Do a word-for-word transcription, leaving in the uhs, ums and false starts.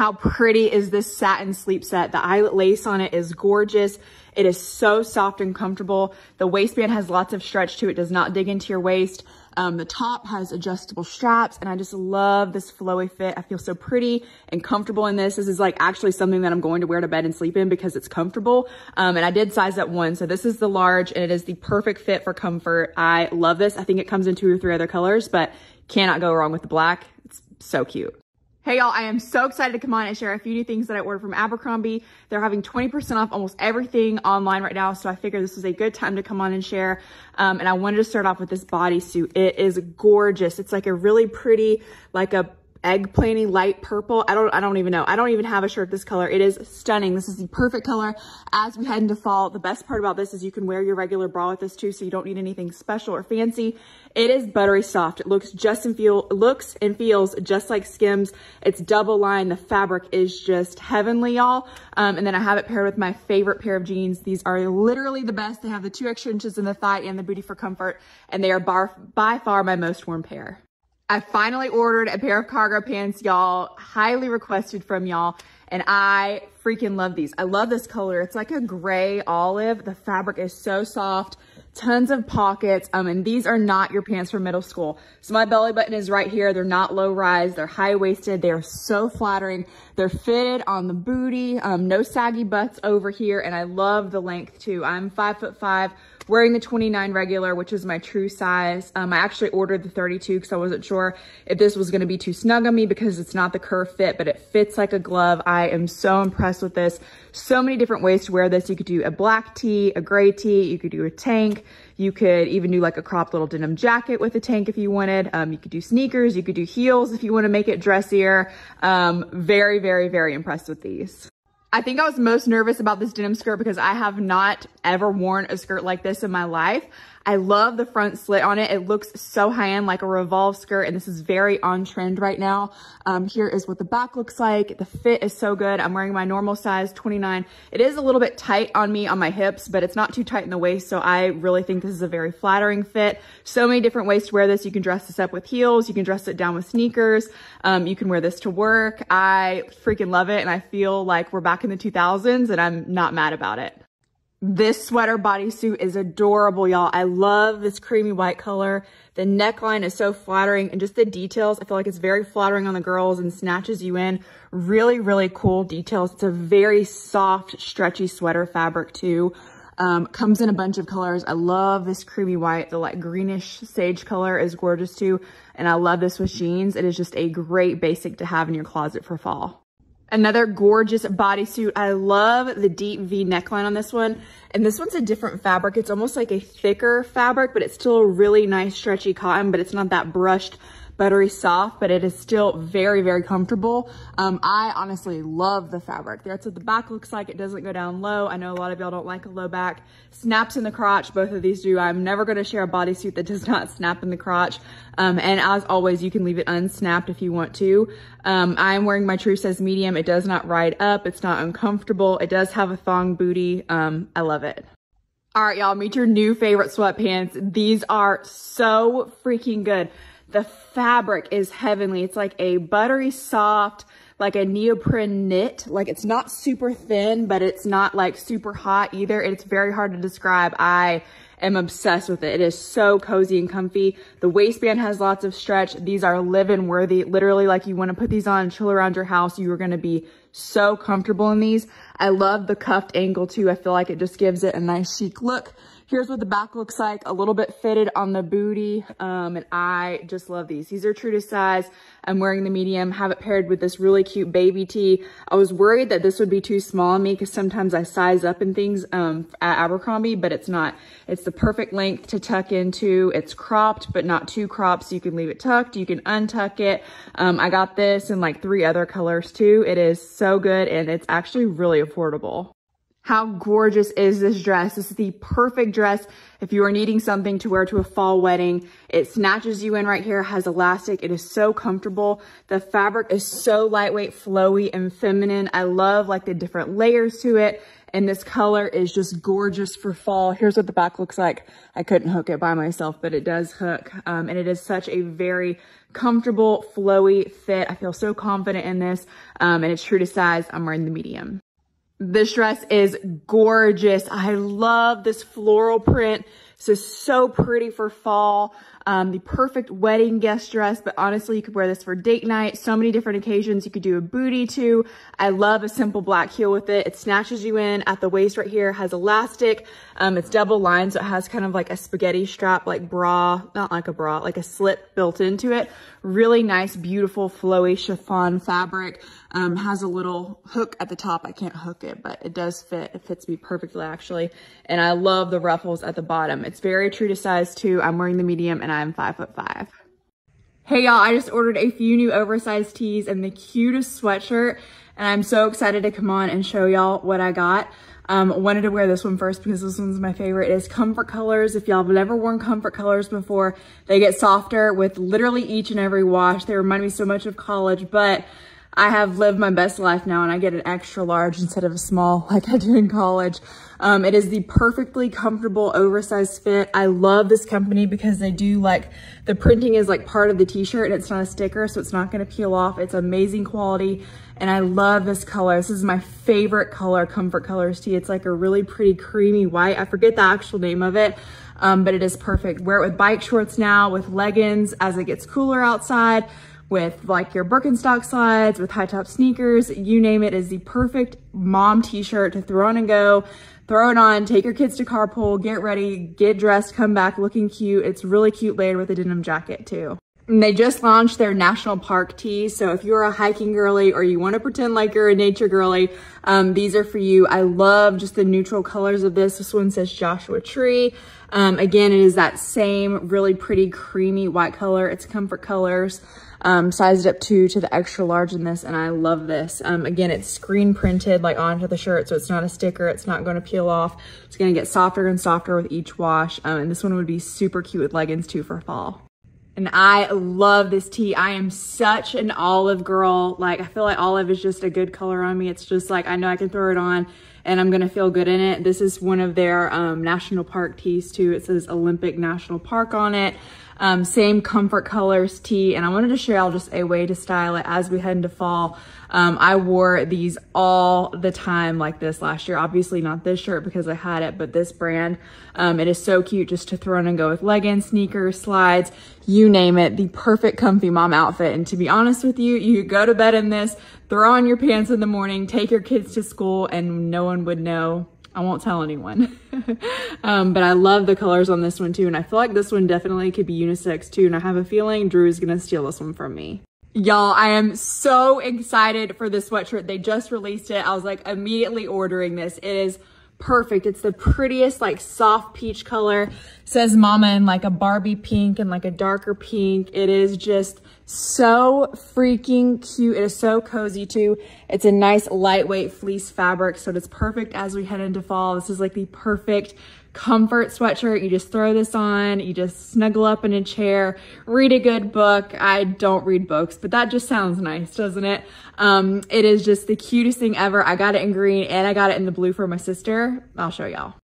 How pretty is this satin sleep set? The eyelet lace on it is gorgeous. It is so soft and comfortable. The waistband has lots of stretch to it. It does not dig into your waist. Um, the top has adjustable straps, and I just love this flowy fit. I feel so pretty and comfortable in this. This is like actually something that I'm going to wear to bed and sleep in because it's comfortable. Um, and I did size up one. So this is the large, and it is the perfect fit for comfort. I love this. I think it comes in two or three other colors, but cannot go wrong with the black. It's so cute. Hey y'all, I am so excited to come on and share a few new things that I ordered from Abercrombie. They're having twenty percent off almost everything online right now, so I figured this was a good time to come on and share. Um, and I wanted to start off with this bodysuit. It is gorgeous. It's like a really pretty, like a eggplant-y light purple. I don't I don't even know. I don't even have a shirt this color. It is stunning. This is the perfect color as we head into fall. The best part about this is you can wear your regular bra with this too, so you don't need anything special or fancy. It is buttery soft. It looks just and feel looks and feels just like Skims. It's double lined. The fabric is just heavenly, y'all. Um, and then I have it paired with my favorite pair of jeans. These are literally the best. They have the two extra inches in the thigh and the booty for comfort, and they are bar, by far my most worn pair. I finally ordered a pair of cargo pants, y'all, highly requested from y'all, and I freaking love these. I love this color. It's like a gray olive. The fabric is so soft, tons of pockets, um, and these are not your pants from middle school. So my belly button is right here. They're not low rise. They're high waisted. They are so flattering. They're fitted on the booty, um, no saggy butts over here, and I love the length too. I'm five foot five. Wearing the twenty-nine regular, which is my true size. Um, I actually ordered the thirty-two because I wasn't sure if this was gonna be too snug on me because it's not the curve fit, but it fits like a glove. I am so impressed with this. So many different ways to wear this. You could do a black tee, a gray tee, you could do a tank, you could even do like a cropped little denim jacket with a tank if you wanted. Um, you could do sneakers, you could do heels if you wanna make it dressier. Um, very, very, very impressed with these. I think I was most nervous about this denim skirt because I have not ever worn a skirt like this in my life. I love the front slit on it. It looks so high-end, like a revolve skirt, and this is very on trend right now. Um, here is what the back looks like. The fit is so good. I'm wearing my normal size, twenty-nine. It is a little bit tight on me on my hips, but it's not too tight in the waist, so I really think this is a very flattering fit. So many different ways to wear this. You can dress this up with heels. You can dress it down with sneakers. Um, you can wear this to work. I freaking love it, and I feel like we're back in the two thousands, and I'm not mad about it. This sweater bodysuit is adorable, y'all. I love this creamy white color. The neckline is so flattering, and just the details, I feel like it's very flattering on the girls and snatches you in. Really, really cool details. It's a very soft, stretchy sweater fabric too. Um, comes in a bunch of colors. I love this creamy white. The like greenish sage color is gorgeous too. And I love this with jeans. It is just a great basic to have in your closet for fall. Another gorgeous bodysuit. I love the deep V neckline on this one. And this one's a different fabric. It's almost like a thicker fabric, but it's still a really nice stretchy cotton, but it's not that brushed, buttery soft, but it is still very, very comfortable. Um, I honestly love the fabric. That's what the back looks like. It doesn't go down low. I know a lot of y'all don't like a low back. Snaps in the crotch, both of these do. I'm never gonna share a bodysuit that does not snap in the crotch. Um, and as always, you can leave it unsnapped if you want to. Um, I'm wearing my true size medium. It does not ride up. It's not uncomfortable. It does have a thong booty. Um, I love it. All right, y'all, meet your new favorite sweatpants. These are so freaking good. The fabric is heavenly. It's like a buttery soft, like a neoprene knit. Like it's not super thin, but it's not like super hot either. It's very hard to describe. I am obsessed with it. It is so cozy and comfy. The waistband has lots of stretch. These are live-in worthy. Literally, like you wanna put these on and chill around your house. You are gonna be so comfortable in these. I love the cuffed angle too. I feel like it just gives it a nice chic look. Here's what the back looks like, a little bit fitted on the booty, um, and I just love these. These are true to size. I'm wearing the medium, have it paired with this really cute baby tee. I was worried that this would be too small on me because sometimes I size up in things um, at Abercrombie, but it's not. It's the perfect length to tuck into. It's cropped, but not too cropped, so you can leave it tucked, you can untuck it. Um, I got this in like three other colors too. It is so good, and it's actually really affordable. How gorgeous is this dress? This is the perfect dress if you are needing something to wear to a fall wedding. It snatches you in right here, has elastic. It is so comfortable. The fabric is so lightweight, flowy, and feminine. I love like the different layers to it. And this color is just gorgeous for fall. Here's what the back looks like. I couldn't hook it by myself, but it does hook. Um, and it is such a very comfortable, flowy fit. I feel so confident in this. Um, and it's true to size. I'm wearing the medium. This dress is gorgeous. I love this floral print. This is so pretty for fall. Um, the perfect wedding guest dress, but honestly, you could wear this for date night. So many different occasions. You could do a booty too. I love a simple black heel with it. It snatches you in at the waist right here, has elastic. Um, it's double lined, so it has kind of like a spaghetti strap, like bra, not like a bra, like a slip built into it. Really nice, beautiful, flowy chiffon fabric. Um, has a little hook at the top. I can't hook it, but it does fit. It fits me perfectly actually. And I love the ruffles at the bottom. It's very true to size too. I'm wearing the medium and I'm five foot five. Hey y'all, I just ordered a few new oversized tees and the cutest sweatshirt. And I'm so excited to come on and show y'all what I got. Um, wanted to wear this one first because this one's my favorite. It is Comfort Colors. If y'all have never worn Comfort Colors before, they get softer with literally each and every wash. They remind me so much of college, but I have lived my best life now and I get an extra large instead of a small like I do in college. Um, it is the perfectly comfortable oversized fit. I love this company because they do like, the printing is like part of the t-shirt and it's not a sticker, so it's not gonna peel off. It's amazing quality and I love this color. This is my favorite color, Comfort Colors tee. It's like a really pretty creamy white. I forget the actual name of it, um, but it is perfect. Wear it with bike shorts now, with leggings as it gets cooler outside, with like your Birkenstock slides, with high top sneakers, you name it, is the perfect mom t-shirt to throw on and go. Throw it on, take your kids to carpool, get ready, get dressed, come back looking cute. It's really cute layered with a denim jacket too. And they just launched their national park tees. So if you're a hiking girly or you want to pretend like you're a nature girly, um, these are for you. I love just the neutral colors of this. This one says Joshua Tree. Um, again, it is that same really pretty creamy white color. It's Comfort Colors. Um, sized up to to the extra large in this, and I love this. Um, again, it's screen printed like onto the shirt, so it's not a sticker. It's not going to peel off. It's going to get softer and softer with each wash. Um, and this one would be super cute with leggings too for fall. And I love this tee. I am such an olive girl. Like I feel like olive is just a good color on me. It's just like I know I can throw it on and I'm going to feel good in it. This is one of their um, national park tees too. It says Olympic National Park on it. Um, same Comfort Colors tee. And I wanted to share y'all just a way to style it as we head into fall. Um, I wore these all the time like this last year. Obviously not this shirt because I had it, but this brand. Um, it is so cute just to throw on and go with leggings, sneakers, slides, you name it. The perfect comfy mom outfit. And to be honest with you, you go to bed in this, throw on your pants in the morning, take your kids to school, and no one would know. I won't tell anyone, um, but I love the colors on this one too. And I feel like this one definitely could be unisex too. And I have a feeling Drew is going to steal this one from me. Y'all, I am so excited for this sweatshirt. They just released it. I was like immediately ordering this. It is perfect. It's the prettiest like soft peach color. It says mama in like a Barbie pink and like a darker pink. It is just so freaking cute. It is so cozy too. It's a nice lightweight fleece fabric, so it's perfect as we head into fall. This is like the perfect comfort sweatshirt. You just throw this on, you just snuggle up in a chair, read a good book. I don't read books, but that just sounds nice, doesn't it? Um, it is just the cutest thing ever. I got it in green and I got it in the blue for my sister. I'll show y'all.